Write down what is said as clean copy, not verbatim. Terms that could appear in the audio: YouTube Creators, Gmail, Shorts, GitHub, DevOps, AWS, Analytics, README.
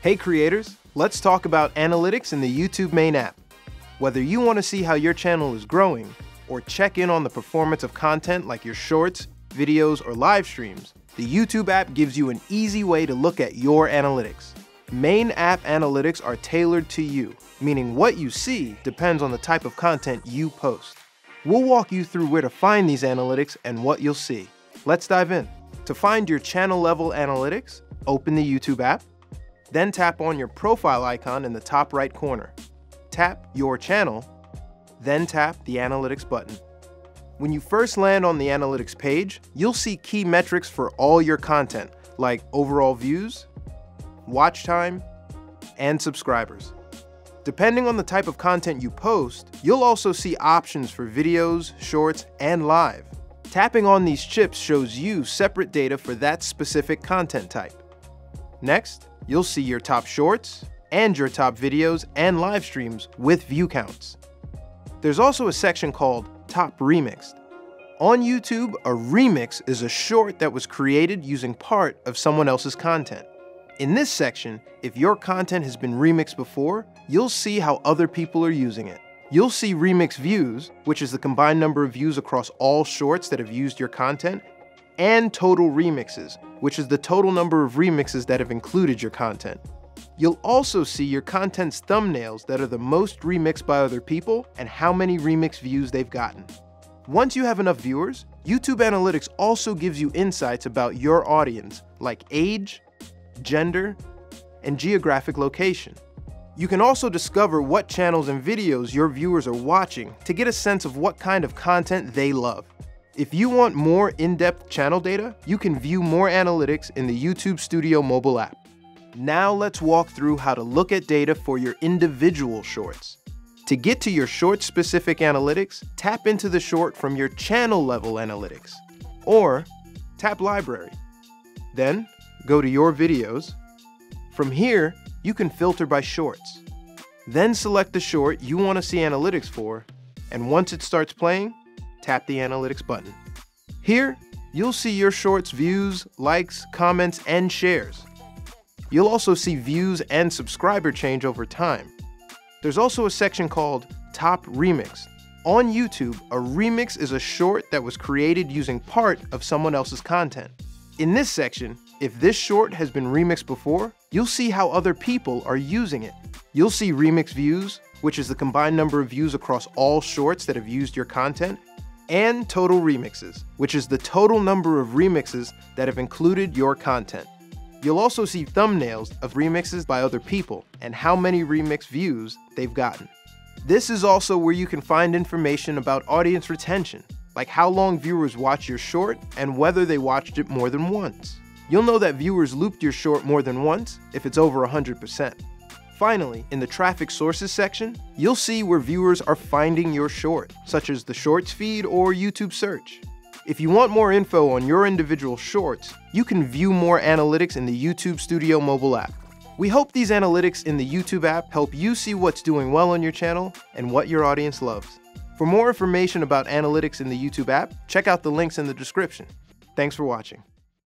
Hey creators, let's talk about analytics in the YouTube main app. Whether you want to see how your channel is growing, or check in on the performance of content like your shorts, videos, or live streams, the YouTube app gives you an easy way to look at your analytics. Main app analytics are tailored to you, meaning what you see depends on the type of content you post. We'll walk you through where to find these analytics and what you'll see. Let's dive in. To find your channel level analytics, open the YouTube app, then tap on your profile icon in the top right corner. Tap Your Channel, then tap the Analytics button. When you first land on the Analytics page, you'll see key metrics for all your content, like overall views, watch time, and subscribers. Depending on the type of content you post, you'll also see options for videos, shorts, and live. Tapping on these chips shows you separate data for that specific content type. Next, you'll see your top shorts and your top videos and live streams with view counts. There's also a section called Top Remixed. On YouTube, a remix is a short that was created using part of someone else's content. In this section, if your content has been remixed before, you'll see how other people are using it. You'll see remix views, which is the combined number of views across all shorts that have used your content, and total remixes, which is the total number of remixes that have included your content. You'll also see your content's thumbnails that are the most remixed by other people and how many remix views they've gotten. Once you have enough viewers, YouTube Analytics also gives you insights about your audience, like age, gender, and geographic location. You can also discover what channels and videos your viewers are watching to get a sense of what kind of content they love. If you want more in-depth channel data, you can view more analytics in the YouTube Studio mobile app. Now let's walk through how to look at data for your individual shorts. To get to your short-specific analytics, tap into the short from your channel-level analytics, or tap Library. Then, go to Your Videos. From here, you can filter by shorts. Then select the short you want to see analytics for, and once it starts playing, tap the Analytics button. Here, you'll see your shorts' views, likes, comments, and shares. You'll also see views and subscriber change over time. There's also a section called Top Remix. On YouTube, a remix is a short that was created using part of someone else's content. In this section, if this short has been remixed before, you'll see how other people are using it. You'll see remix views, which is the combined number of views across all shorts that have used your content, and total remixes, which is the total number of remixes that have included your content. You'll also see thumbnails of remixes by other people and how many remix views they've gotten. This is also where you can find information about audience retention, like how long viewers watch your short and whether they watched it more than once. You'll know that viewers looped your short more than once if it's over 100%. Finally, in the traffic sources section, you'll see where viewers are finding your short, such as the Shorts feed or YouTube search. If you want more info on your individual shorts, you can view more analytics in the YouTube Studio mobile app. We hope these analytics in the YouTube app help you see what's doing well on your channel and what your audience loves. For more information about analytics in the YouTube app, check out the links in the description. Thanks for watching.